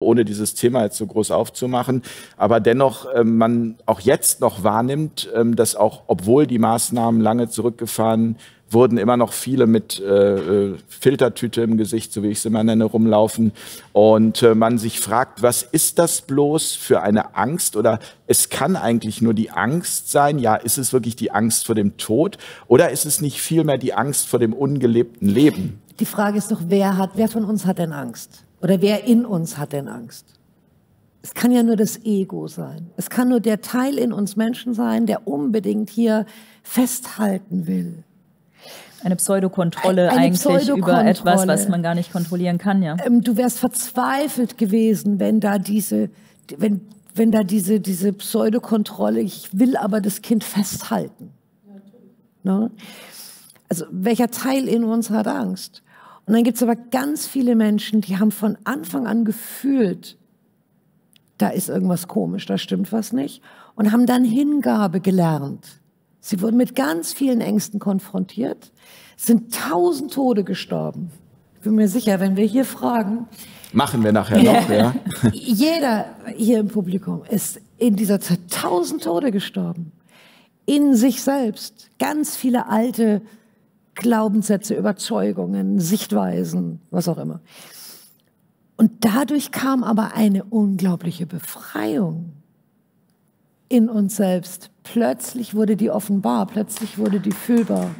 ohne dieses Thema jetzt so groß aufzumachen. Aber dennoch, man auch jetzt noch wahrnimmt, dass auch, obwohl die Maßnahmen lange zurückgefahren wurden, immer noch viele mit Filtertüte im Gesicht, so wie ich es immer nenne, rumlaufen. Und man sich fragt, was ist das bloß für eine Angst? Oder es kann eigentlich nur die Angst sein. Ja, ist es wirklich die Angst vor dem Tod? Oder ist es nicht vielmehr die Angst vor dem ungelebten Leben? Die Frage ist doch, wer von uns hat denn Angst? Oder wer in uns hat denn Angst? Es kann ja nur das Ego sein. Es kann nur der Teil in uns Menschen sein, der unbedingt hier festhalten will. Eine Pseudokontrolle eigentlich über etwas, was man gar nicht kontrollieren kann, ja. Du wärst verzweifelt gewesen, wenn da diese Pseudokontrolle, ich will aber das Kind festhalten. Ne? Also welcher Teil in uns hat Angst? Und dann gibt es aber ganz viele Menschen, die haben von Anfang an gefühlt, da ist irgendwas komisch, da stimmt was nicht, und haben dann Hingabe gelernt. Sie wurden mit ganz vielen Ängsten konfrontiert, sind 1000 Tode gestorben. Ich bin mir sicher, wenn wir hier fragen... Machen wir nachher noch, ja. Jeder hier im Publikum ist in dieser Zeit 1000 Tode gestorben. In sich selbst. Ganz viele alte Glaubenssätze, Überzeugungen, Sichtweisen, was auch immer. Und dadurch kam aber eine unglaubliche Befreiung in uns selbst. Plötzlich wurde die offenbar, plötzlich wurde die fühlbar.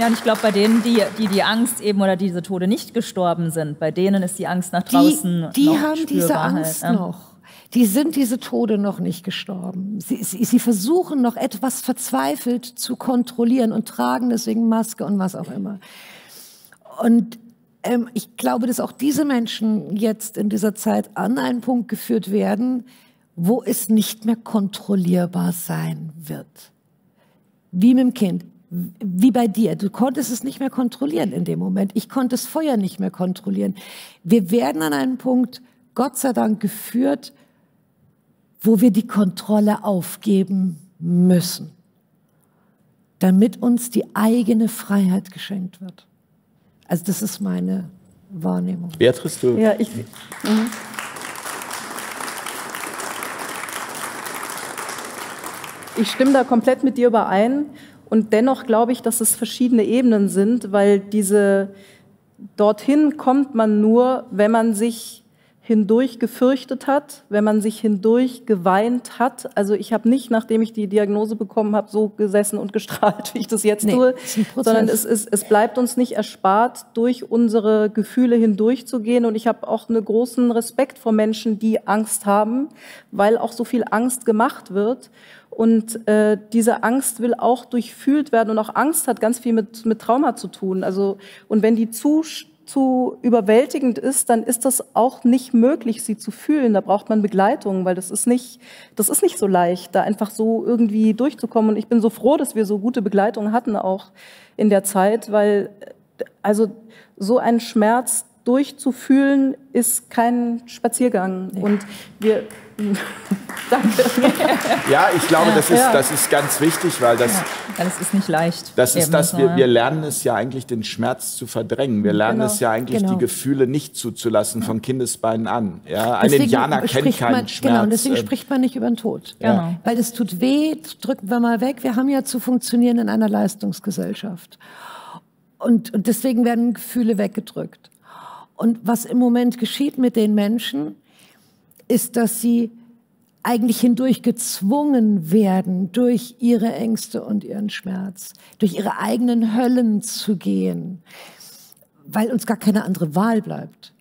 Ja, und ich glaube, bei denen, die Angst eben oder diese Tode nicht gestorben sind, bei denen ist die Angst nach draußen die noch spürbar. Die haben diese Angst noch. Die sind diese Tode noch nicht gestorben. Sie versuchen noch etwas verzweifelt zu kontrollieren und tragen deswegen Maske und was auch immer. Und ich glaube, dass auch diese Menschen jetzt in dieser Zeit an einen Punkt geführt werden, wo es nicht mehr kontrollierbar sein wird. Wie mit dem Kind, wie bei dir. Du konntest es nicht mehr kontrollieren in dem Moment. Ich konnte das Feuer nicht mehr kontrollieren. Wir werden an einen Punkt, Gott sei Dank, geführt, wo wir die Kontrolle aufgeben müssen, damit uns die eigene Freiheit geschenkt wird. Also das ist meine Wahrnehmung. Beatrice, du... Ja, ich... Ich stimme da komplett mit dir überein. Und dennoch glaube ich, dass es verschiedene Ebenen sind, weil diese... Dorthin kommt man nur, wenn man sich hindurch gefürchtet hat, wenn man sich hindurch geweint hat. Also ich habe nicht, nachdem ich die Diagnose bekommen habe, so gesessen und gestrahlt, wie ich das jetzt tue, sondern es bleibt uns nicht erspart, durch unsere Gefühle hindurchzugehen. Und ich habe auch einen großen Respekt vor Menschen, die Angst haben, weil auch so viel Angst gemacht wird. Und diese Angst will auch durchfühlt werden. Und auch Angst hat ganz viel mit Trauma zu tun. Also, und wenn die zu überwältigend ist, dann ist das auch nicht möglich, sie zu fühlen. Da braucht man Begleitung, weil das ist nicht so leicht, da einfach so irgendwie durchzukommen. Und ich bin so froh, dass wir so gute Begleitung hatten auch in der Zeit, weil also so einen Schmerz durchzufühlen ist kein Spaziergang. Nee. Und wir... Danke. Ja, ich glaube, das ist ganz wichtig, weil das... Ja, das ist nicht leicht. Das ist das, wir lernen es ja eigentlich, den Schmerz zu verdrängen. Wir lernen es ja eigentlich, die Gefühle nicht zuzulassen von Kindesbeinen an. Ja, ein Indianer kennt keinen Schmerz. Genau, und deswegen spricht man nicht über den Tod. Ja. Weil es tut weh, drücken wir mal weg. Wir haben ja zu funktionieren in einer Leistungsgesellschaft. Und deswegen werden Gefühle weggedrückt. Und was im Moment geschieht mit den Menschen, ist, dass sie eigentlich hindurch gezwungen werden, durch ihre Ängste und ihren Schmerz, durch ihre eigenen Höllen zu gehen, weil uns gar keine andere Wahl bleibt.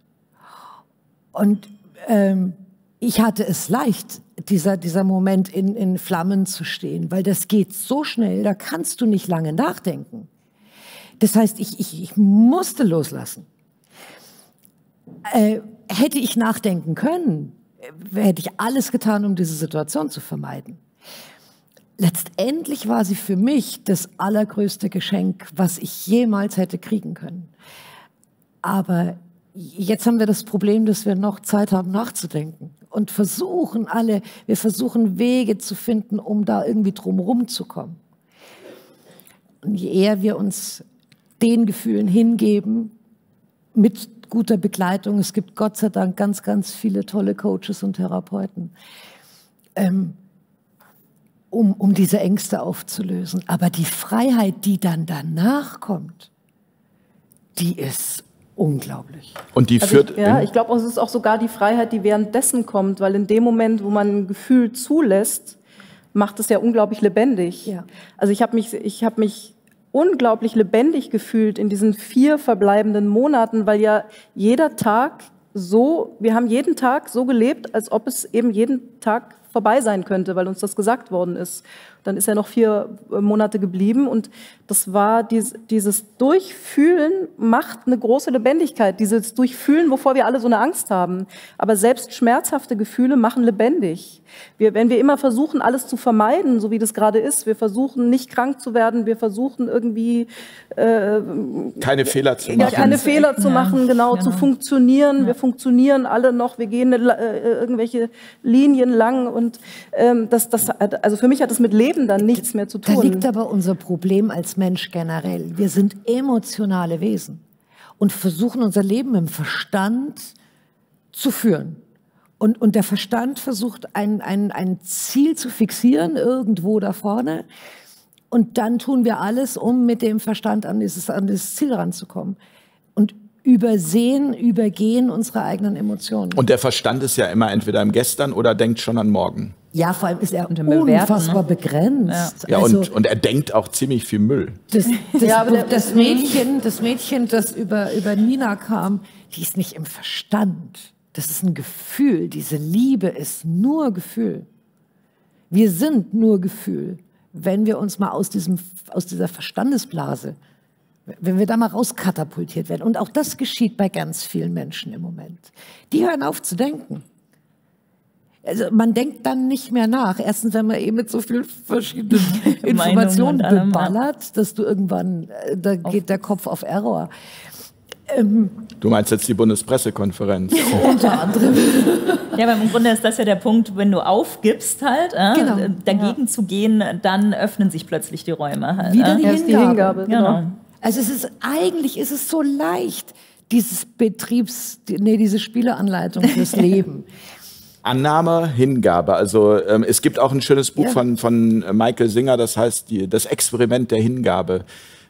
Und ich hatte es leicht, dieser Moment in Flammen zu stehen, weil das geht so schnell, da kannst du nicht lange nachdenken. Das heißt, ich musste loslassen. Hätte ich nachdenken können, hätte ich alles getan, um diese Situation zu vermeiden. Letztendlich war sie für mich das allergrößte Geschenk, was ich jemals hätte kriegen können. Aber jetzt haben wir das Problem, dass wir noch Zeit haben, nachzudenken. Und wir versuchen Wege zu finden, um da irgendwie drumherum zu kommen. Und je eher wir uns den Gefühlen hingeben, mit guter Begleitung. Es gibt Gott sei Dank ganz, ganz viele tolle Coaches und Therapeuten, um diese Ängste aufzulösen. Aber die Freiheit, die dann danach kommt, die ist unglaublich. Und die führt. Also ich glaube, es ist auch sogar die Freiheit, die währenddessen kommt, weil in dem Moment, wo man ein Gefühl zulässt, macht es ja unglaublich lebendig. Ja. Also ich habe mich unglaublich lebendig gefühlt in diesen 4 verbleibenden Monaten, weil ja jeder Tag so, wir haben jeden Tag so gelebt, als ob es eben jeden Tag vorbei sein könnte, weil uns das gesagt worden ist. Dann ist ja noch 4 Monate geblieben und das war dieses Durchfühlen macht eine große Lebendigkeit, dieses Durchfühlen, wovor wir alle so eine Angst haben. Aber selbst schmerzhafte Gefühle machen lebendig. Wenn wir immer versuchen, alles zu vermeiden, so wie das gerade ist, wir versuchen nicht krank zu werden, wir versuchen irgendwie keine Fehler zu machen. Keine Fehler zu machen, genau, zu funktionieren. Wir funktionieren alle noch, wir gehen irgendwelche Linien lang und also für mich hat das mit Leben dann nichts mehr zu tun. Da liegt aber unser Problem als Mensch generell. Wir sind emotionale Wesen und versuchen unser Leben im Verstand zu führen. Und der Verstand versucht ein Ziel zu fixieren, irgendwo da vorne. Und dann tun wir alles, um mit dem Verstand an dieses Ziel ranzukommen. Und übergehen unsere eigenen Emotionen. Und der Verstand ist ja immer entweder im Gestern oder denkt schon an morgen. Ja, vor allem ist er unfassbar begrenzt. Ja, also, und er denkt auch ziemlich viel Müll. Das Mädchen, das über Nina kam, die ist nicht im Verstand. Das ist ein Gefühl. Diese Liebe ist nur Gefühl. Wir sind nur Gefühl, wenn wir uns mal aus dieser Verstandesblase, wenn wir da mal rauskatapultiert werden. Und auch das geschieht bei ganz vielen Menschen im Moment. Die hören auf zu denken. Also man denkt dann nicht mehr nach. Erstens, wenn man mit so vielen verschiedenen Informationen beballert, dass du irgendwann, da geht der Kopf auf Error. Du meinst jetzt die Bundespressekonferenz. Unter anderem. Ja, aber im Grunde ist das ja der Punkt, wenn du aufgibst halt, genau, dagegen zu gehen, dann öffnen sich plötzlich die Räume. Halt, wieder die Hingabe. Genau. Also eigentlich ist es so leicht, diese Spieleanleitung fürs Leben. Annahme, Hingabe. Also es gibt auch ein schönes Buch von Michael Singer, das heißt das Experiment der Hingabe.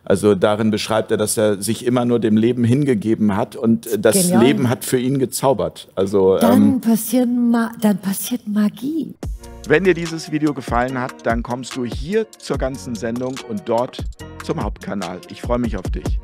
Also darin beschreibt er, dass er sich immer nur dem Leben hingegeben hat und das Leben hat für ihn gezaubert. Also dann passiert Magie. Wenn dir dieses Video gefallen hat, dann kommst du hier zur ganzen Sendung und dort zum Hauptkanal. Ich freue mich auf dich.